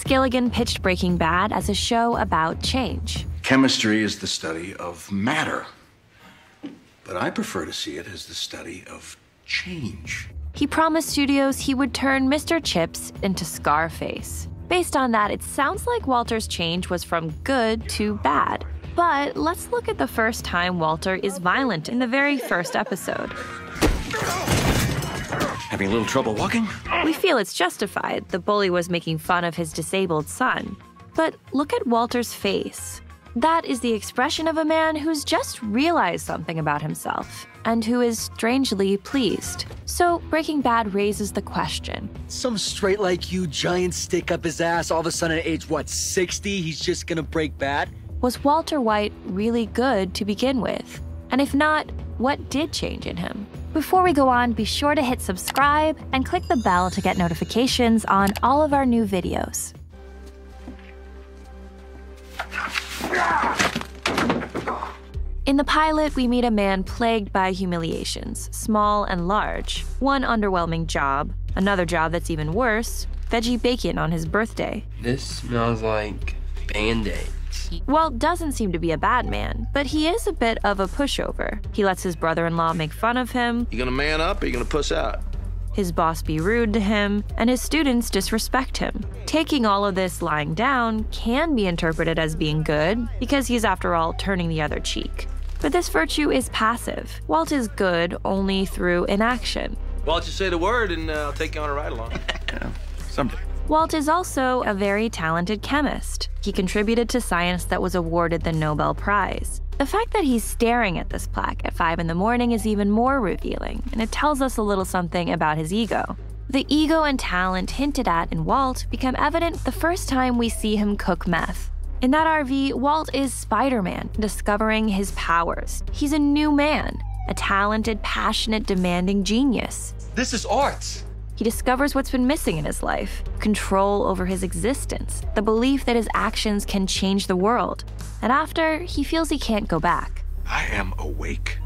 Vince Gilligan pitched Breaking Bad as a show about change. Chemistry is the study of matter, but I prefer to see it as the study of change. He promised studios he would turn Mr. Chips into Scarface. Based on that, it sounds like Walter's change was from good to bad. But let's look at the first time Walter is violent in the very first episode. Having a little trouble walking? We feel it's justified. The bully was making fun of his disabled son. But look at Walter's face. That is the expression of a man who's just realized something about himself and who is strangely pleased. So Breaking Bad raises the question. Some straight like you, giant stick up his ass, all of a sudden at age, what, 60, he's just gonna break bad? Was Walter White really good to begin with? And if not, what did change in him? Before we go on, be sure to hit subscribe and click the bell to get notifications on all of our new videos. In the pilot, we meet a man plagued by humiliations, small and large. One underwhelming job, another job that's even worse, veggie bacon on his birthday. This smells like Band-Aids. Walt doesn't seem to be a bad man, but he is a bit of a pushover. He lets his brother-in-law make fun of him. You gonna man up or you gonna puss out? His boss be rude to him, and his students disrespect him. Taking all of this lying down can be interpreted as being good, because he's, after all, turning the other cheek. But this virtue is passive. Walt is good only through inaction. Walt, just say the word and I'll take you on a ride along. Yeah, someday. Walt is also a very talented chemist. He contributed to science that was awarded the Nobel Prize. The fact that he's staring at this plaque at 5 in the morning is even more revealing, and it tells us a little something about his ego. The ego and talent hinted at in Walt become evident the first time we see him cook meth. In that RV, Walt is Spider-Man, discovering his powers. He's a new man, a talented, passionate, demanding genius. This is art! He discovers what's been missing in his life, control over his existence, the belief that his actions can change the world. And after, he feels he can't go back. I am awake.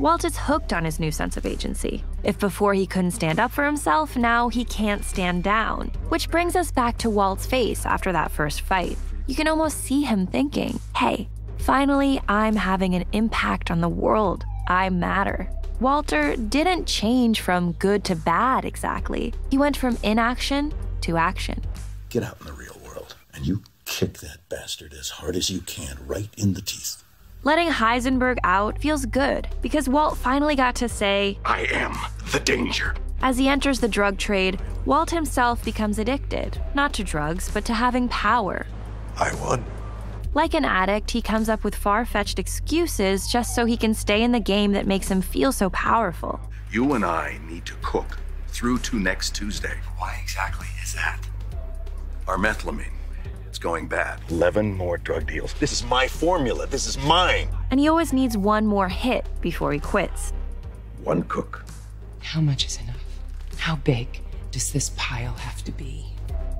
Walt is hooked on his new sense of agency. If before he couldn't stand up for himself, now he can't stand down. Which brings us back to Walt's face after that first fight. You can almost see him thinking, hey, finally, I'm having an impact on the world. I matter. Walter didn't change from good to bad exactly. He went from inaction to action. Get out in the real world and you kick that bastard as hard as you can right in the teeth. Letting Heisenberg out feels good because Walt finally got to say, I am the danger. As he enters the drug trade, Walt himself becomes addicted, not to drugs, but to having power. I won. Like an addict, he comes up with far-fetched excuses just so he can stay in the game that makes him feel so powerful. You and I need to cook through to next Tuesday. Why exactly is that? Our methylamine. It's going bad. 11 more drug deals. This is my formula. This is mine. And he always needs one more hit before he quits. One cook. How much is enough? How big does this pile have to be?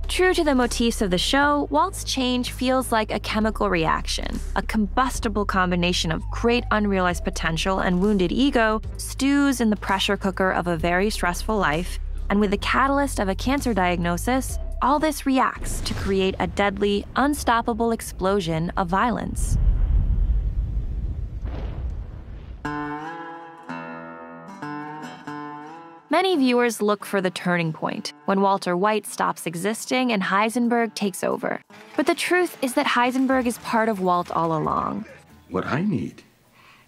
True to the motifs of the show, Walt's change feels like a chemical reaction, a combustible combination of great unrealized potential and wounded ego stews in the pressure cooker of a very stressful life, and with the catalyst of a cancer diagnosis, all this reacts to create a deadly, unstoppable explosion of violence. Many viewers look for the turning point, when Walter White stops existing and Heisenberg takes over. But the truth is that Heisenberg is part of Walt all along. What I need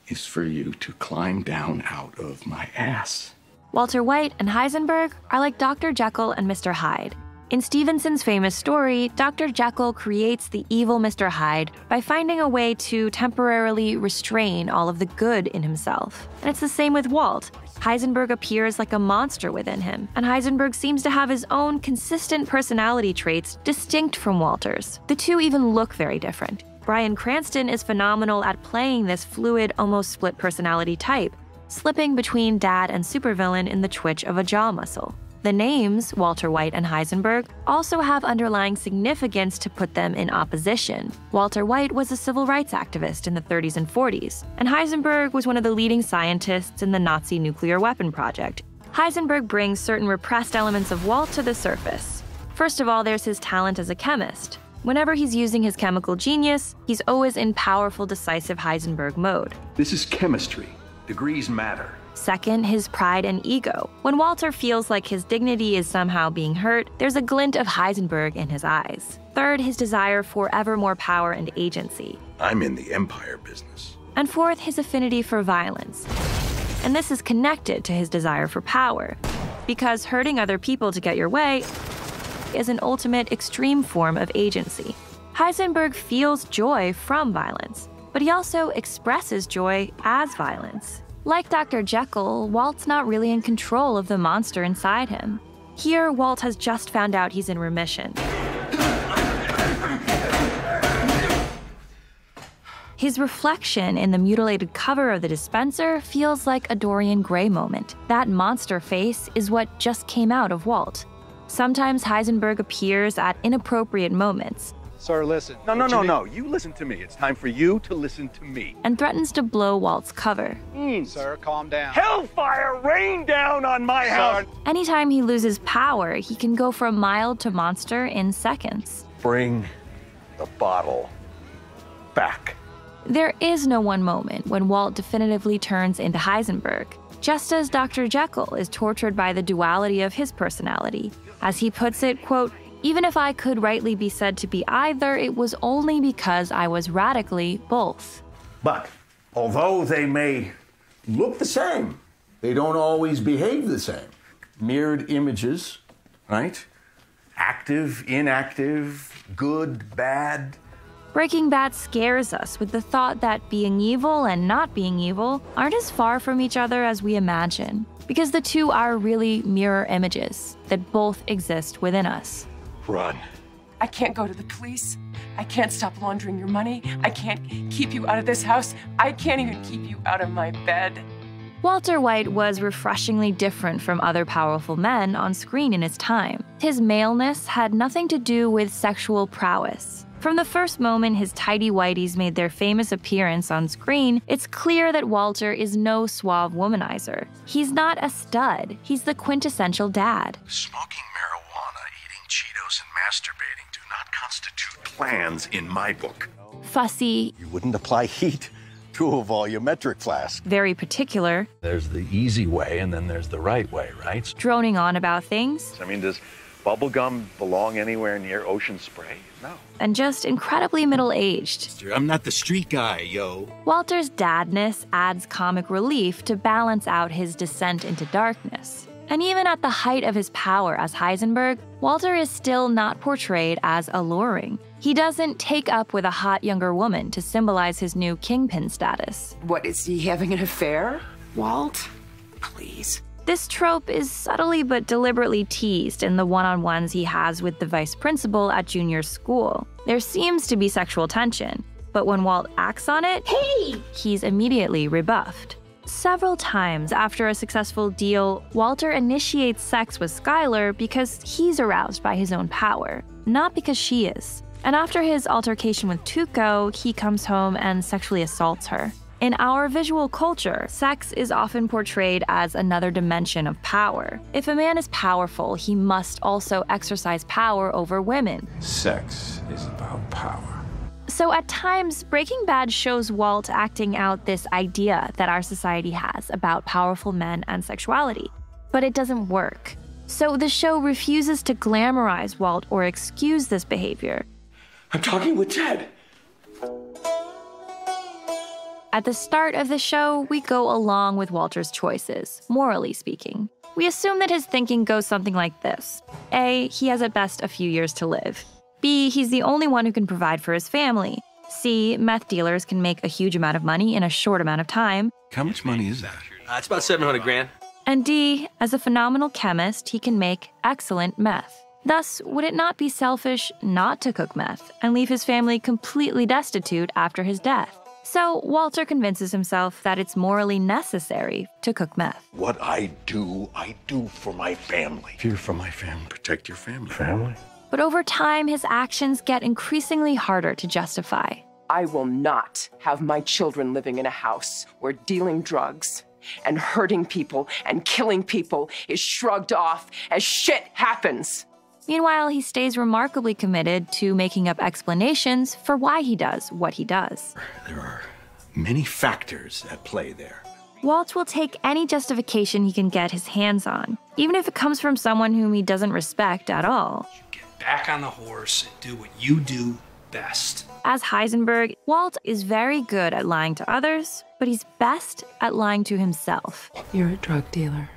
is for you to climb down out of my ass. Walter White and Heisenberg are like Dr. Jekyll and Mr. Hyde. In Stevenson's famous story, Dr. Jekyll creates the evil Mr. Hyde by finding a way to temporarily restrain all of the good in himself. And it's the same with Walt. Heisenberg appears like a monster within him, and Heisenberg seems to have his own consistent personality traits distinct from Walter's. The two even look very different. Bryan Cranston is phenomenal at playing this fluid, almost split personality type, slipping between dad and supervillain in the twitch of a jaw muscle. The names, Walter White and Heisenberg, also have underlying significance to put them in opposition. Walter White was a civil rights activist in the 30s and 40s, and Heisenberg was one of the leading scientists in the Nazi nuclear weapon project. Heisenberg brings certain repressed elements of Walt to the surface. First of all, there's his talent as a chemist. Whenever he's using his chemical genius, he's always in powerful, decisive Heisenberg mode. This is chemistry. Degrees matter. Second, his pride and ego. When Walter feels like his dignity is somehow being hurt, there's a glint of Heisenberg in his eyes. Third, his desire for ever more power and agency. I'm in the empire business. And fourth, his affinity for violence. And this is connected to his desire for power, because hurting other people to get your way is an ultimate extreme form of agency. Heisenberg feels joy from violence, but he also expresses joy as violence. Like Dr. Jekyll, Walt's not really in control of the monster inside him. Here, Walt has just found out he's in remission. His reflection in the mutilated cover of the dispenser feels like a Dorian Gray moment. That monster face is what just came out of Walt. Sometimes Heisenberg appears at inappropriate moments. Sir, listen. No. You listen to me. It's time for you to listen to me. And threatens to blow Walt's cover. Sir, calm down. Hellfire rain down on my house. Anytime he loses power, he can go from mild to monster in seconds. Bring the bottle back. There is no one moment when Walt definitively turns into Heisenberg, just as Dr. Jekyll is tortured by the duality of his personality. As he puts it, quote, "Even if I could rightly be said to be either, it was only because I was radically both." But although they may look the same, they don't always behave the same. Mirrored images, right? Active, inactive, good, bad. Breaking Bad scares us with the thought that being evil and not being evil aren't as far from each other as we imagine, because the two are really mirror images that both exist within us. Run. I can't go to the police. I can't stop laundering your money. I can't keep you out of this house. I can't even keep you out of my bed. Walter White was refreshingly different from other powerful men on screen in his time. His maleness had nothing to do with sexual prowess. From the first moment his tidy whities made their famous appearance on screen, it's clear that Walter is no suave womanizer. He's not a stud. He's the quintessential dad. Smoking marijuana, eating Cheetos, and masturbating do not constitute plans in my book. Fussy. You wouldn't apply heat to a volumetric flask. Very particular. There's the easy way, and then there's the right way, right? Droning on about things. I mean, does bubblegum belong anywhere near Ocean Spray? No. And just incredibly middle-aged. I'm not the street guy, yo. Walter's dadness adds comic relief to balance out his descent into darkness. And even at the height of his power as Heisenberg, Walter is still not portrayed as alluring. He doesn't take up with a hot younger woman to symbolize his new kingpin status. What, is he having an affair? Walt, please. This trope is subtly but deliberately teased in the one-on-ones he has with the vice principal at junior school. There seems to be sexual tension, but when Walt acts on it, hey! He's immediately rebuffed. Several times after a successful deal, Walter initiates sex with Skylar because he's aroused by his own power, not because she is. And after his altercation with Tuco, he comes home and sexually assaults her. In our visual culture, sex is often portrayed as another dimension of power. If a man is powerful, he must also exercise power over women. Sex is about power. So at times, Breaking Bad shows Walt acting out this idea that our society has about powerful men and sexuality, but it doesn't work. So the show refuses to glamorize Walt or excuse this behavior. I'm talking with Ted. At the start of the show, we go along with Walter's choices, morally speaking. We assume that his thinking goes something like this. A, he has at best a few years to live. B, he's the only one who can provide for his family. C, meth dealers can make a huge amount of money in a short amount of time. How much money is that? It's about 700 grand. And D, as a phenomenal chemist, he can make excellent meth. Thus, would it not be selfish not to cook meth and leave his family completely destitute after his death? So Walter convinces himself that it's morally necessary to cook meth. What I do for my family. Fear for my family. Protect your family. But over time, his actions get increasingly harder to justify. I will not have my children living in a house where dealing drugs and hurting people and killing people is shrugged off as shit happens. Meanwhile, he stays remarkably committed to making up explanations for why he does what he does. There are many factors at play there. Walt will take any justification he can get his hands on, even if it comes from someone whom he doesn't respect at all. You get back on the horse and do what you do best. As Heisenberg, Walt is very good at lying to others, but he's best at lying to himself. You're a drug dealer.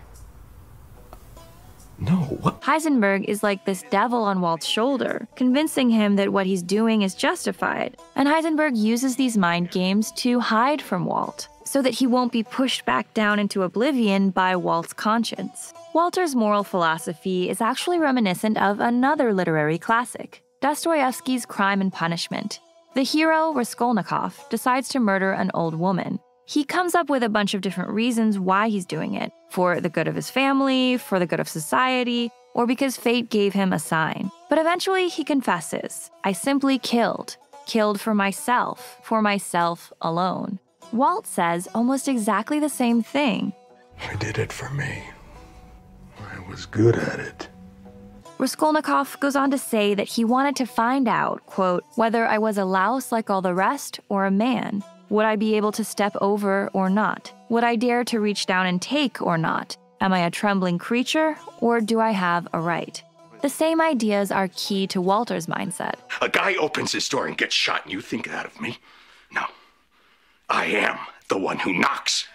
No. Heisenberg is like this devil on Walt's shoulder, convincing him that what he's doing is justified. And Heisenberg uses these mind games to hide from Walt, so that he won't be pushed back down into oblivion by Walt's conscience. Walter's moral philosophy is actually reminiscent of another literary classic, Dostoevsky's Crime and Punishment. The hero, Raskolnikov, decides to murder an old woman. He comes up with a bunch of different reasons why he's doing it, for the good of his family, for the good of society, or because fate gave him a sign. But eventually he confesses, "I simply killed. Killed for myself alone." Walt says almost exactly the same thing. I did it for me. I was good at it. Raskolnikov goes on to say that he wanted to find out, quote, whether I was a louse like all the rest or a man. Would I be able to step over or not? Would I dare to reach down and take or not? Am I a trembling creature or do I have a right? The same ideas are key to Walter's mindset. A guy opens his door and gets shot and you think that of me? No. I am the one who knocks.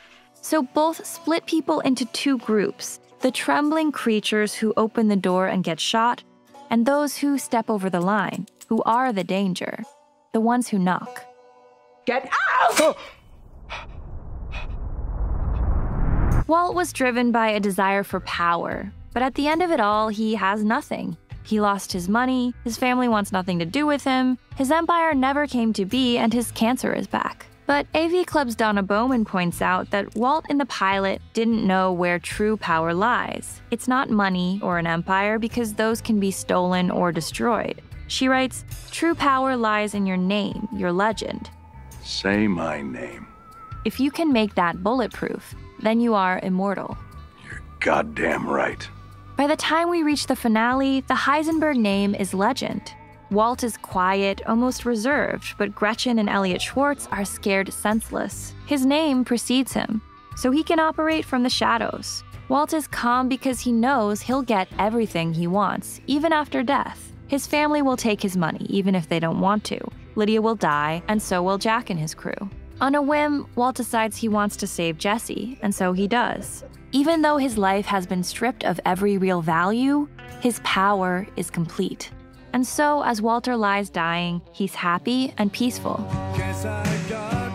So both split people into two groups, the trembling creatures who open the door and get shot, and those who step over the line, who are the danger, the ones who knock. Get out! Walt was driven by a desire for power, but at the end of it all, he has nothing. He lost his money, his family wants nothing to do with him, his empire never came to be, and his cancer is back. But AV Club's Donna Bowman points out that Walt in the pilot didn't know where true power lies. It's not money or an empire because those can be stolen or destroyed. She writes, "True power lies in your name, your legend." Say my name. If you can make that bulletproof, then you are immortal. You're goddamn right. By the time we reach the finale, the Heisenberg name is legend. Walt is quiet, almost reserved, but Gretchen and Elliot Schwartz are scared senseless. His name precedes him, so he can operate from the shadows. Walt is calm because he knows he'll get everything he wants, even after death. His family will take his money, even if they don't want to. Lydia will die, and so will Jack and his crew. On a whim, Walt decides he wants to save Jesse, and so he does. Even though his life has been stripped of every real value, his power is complete. And so, as Walter lies dying, he's happy and peaceful. Guess I got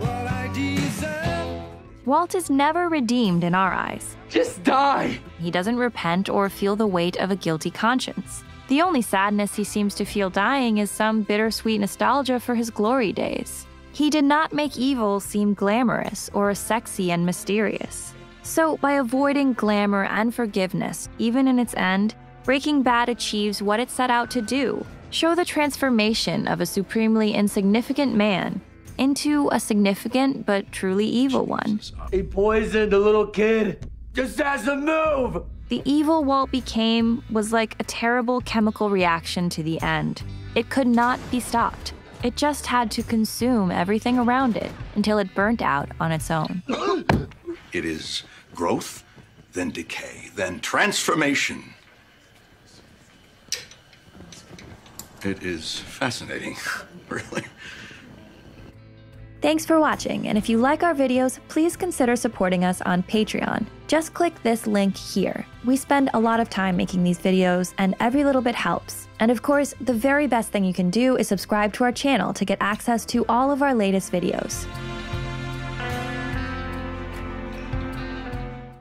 what I deserve. Walt is never redeemed in our eyes. Just die! He doesn't repent or feel the weight of a guilty conscience. The only sadness he seems to feel dying is some bittersweet nostalgia for his glory days. He did not make evil seem glamorous or sexy and mysterious. So, by avoiding glamour and forgiveness, even in its end, Breaking Bad achieves what it set out to do, show the transformation of a supremely insignificant man into a significant but truly evil one. He poisoned a little kid just as a move! The evil Walt became was like a terrible chemical reaction to the end. It could not be stopped. It just had to consume everything around it until it burnt out on its own. It is growth, then decay, then transformation. It is fascinating, really. Thanks for watching, and if you like our videos, please consider supporting us on Patreon. Just click this link here. We spend a lot of time making these videos, and every little bit helps. And of course, the very best thing you can do is subscribe to our channel to get access to all of our latest videos.